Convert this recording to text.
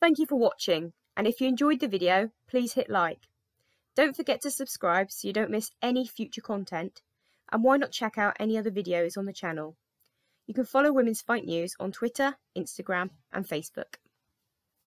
Thank you for watching, and if you enjoyed the video, please hit like. Don't forget to subscribe so you don't miss any future content, and why not check out any other videos on the channel. You can follow Women's Fight News on Twitter, Instagram and Facebook.